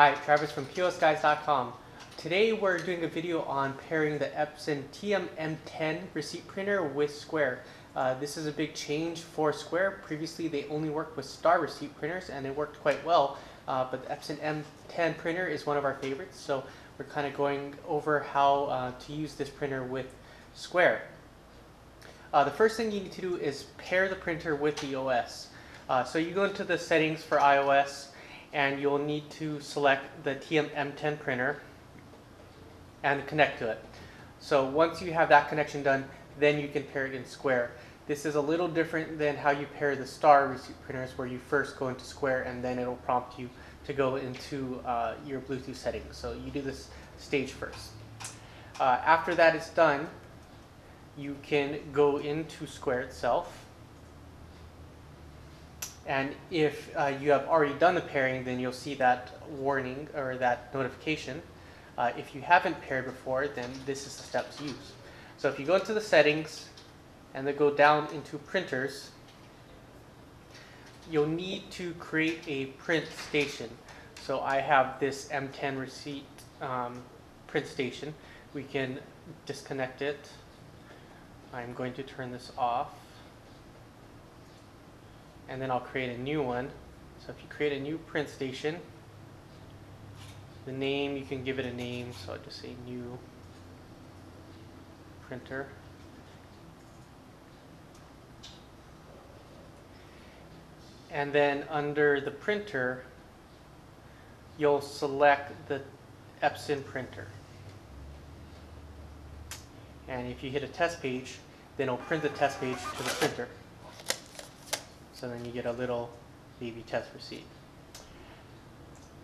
Hi, Travis from POSGuys.com. Today we're doing a video on pairing the Epson TM-M10 receipt printer with Square. This is a big change for Square. Previously they only worked with Star receipt printers and they worked quite well, but the Epson M10 printer is one of our favorites, so we're kind of going over how to use this printer with Square. The first thing you need to do is pair the printer with the OS. So you go into the settings for iOS and you'll need to select the TM-M10 printer and connect to it. So once you have that connection done, then you can pair it in Square. This is a little different than how you pair the Star receipt printers, where you first go into Square and then it'll prompt you to go into your Bluetooth settings. So you do this stage first. After that is done, you can go into Square itself, and if you have already done the pairing, then you'll see that warning or that notification. If you haven't paired before, then this is the step to use. So if you go into the settings and then go down into printers, you'll need to create a print station. So I have this M10 receipt print station. We can disconnect it. I'm going to turn this off, and then I'll create a new one. So if you create a new print station, the name, you can give it a name, so I'll just say new printer. And then under the printer, you'll select the Epson printer. And if you hit a test page, then it'll print the test page to the printer. So then you get a little baby test receipt.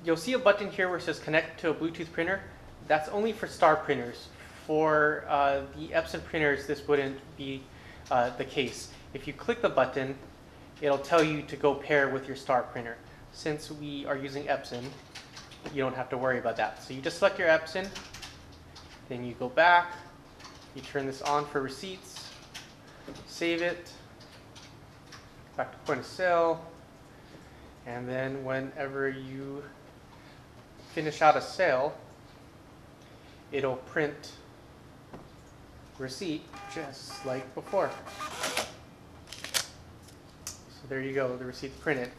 You'll see a button here where it says connect to a Bluetooth printer. That's only for Star printers. For the Epson printers, this wouldn't be the case. If you click the button, it'll tell you to go pair with your Star printer. Since we are using Epson, you don't have to worry about that. So you just select your Epson, then you go back, you turn this on for receipts, save it, back to point of sale, and then whenever you finish out a sale, it'll print receipt just like before. So there you go, the receipt's printed.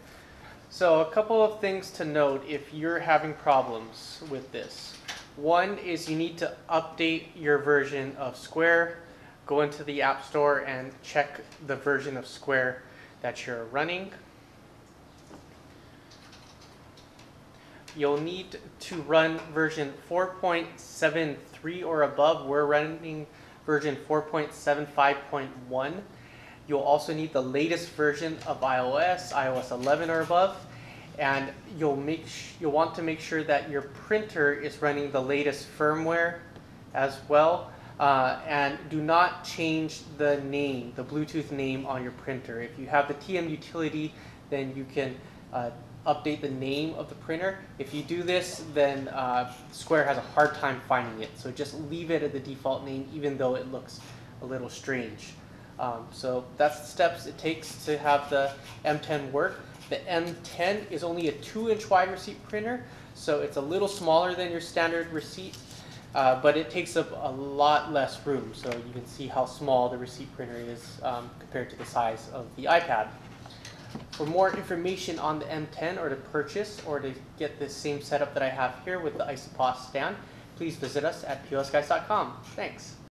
So a couple of things to note if you're having problems with this. One is you need to update your version of Square. Go into the App Store and check the version of Square that you're running. You'll need to run version 4.73 or above. We're running version 4.75.1. You'll also need the latest version of iOS, iOS 11 or above. And you'll want to make sure that your printer is running the latest firmware as well. And do not change the name, the Bluetooth name on your printer. If you have the TM utility, then you can update the name of the printer. If you do this, then Square has a hard time finding it. So just leave it at the default name, even though it looks a little strange. So that's the steps it takes to have the M10 work. The M10 is only a 2-inch wide receipt printer, so it's a little smaller than your standard receipt, but it takes up a lot less room. So you can see how small the receipt printer is compared to the size of the iPad. For more information on the M10 or to purchase or to get the same setup that I have here with the iSopos stand, please visit us at POSGuys.com. Thanks.